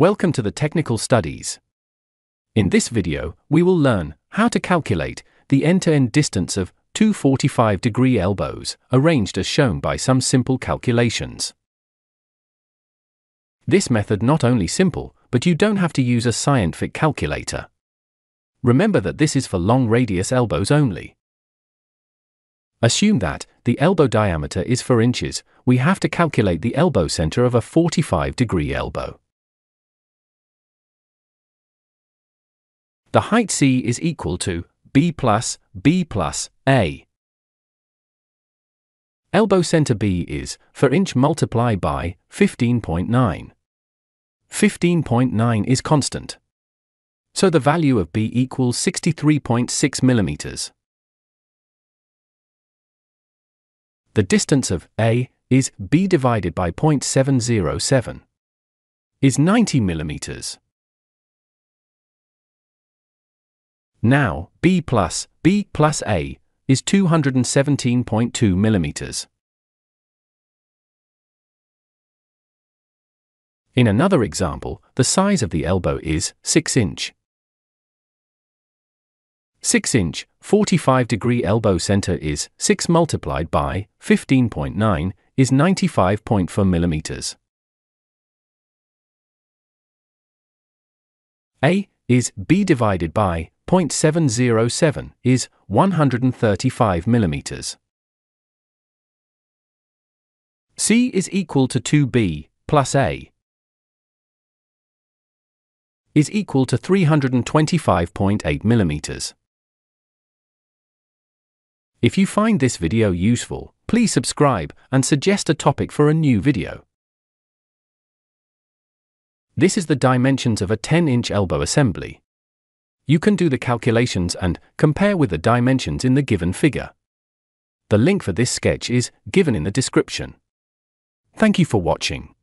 Welcome to the Technical Studies. In this video, we will learn how to calculate the end-to-end distance of two 45-degree elbows, arranged as shown by some simple calculations. This method not only simple, but you don't have to use a scientific calculator. Remember that this is for long-radius elbows only. Assume that the elbow diameter is 4 inches, we have to calculate the elbow center of a 45-degree elbow. The height C is equal to B plus A. Elbow center B is 4 inch multiplied by 15.9. 15.9 is constant. So the value of B equals 63.6 millimeters. The distance of A is B divided by 0.707 is 90 millimeters. Now, B plus A is 217.2 millimeters. In another example, the size of the elbow is 6 inch. 6 inch, 45-degree elbow center is 6 multiplied by 15.9 is 95.4 millimeters. A is B divided by 0.707 is 135 millimeters. C is equal to 2B plus A is equal to 325.8 millimeters. If you find this video useful, please subscribe and suggest a topic for a new video. This is the dimensions of a 10-inch elbow assembly. You can do the calculations and compare with the dimensions in the given figure. The link for this sketch is given in the description. Thank you for watching.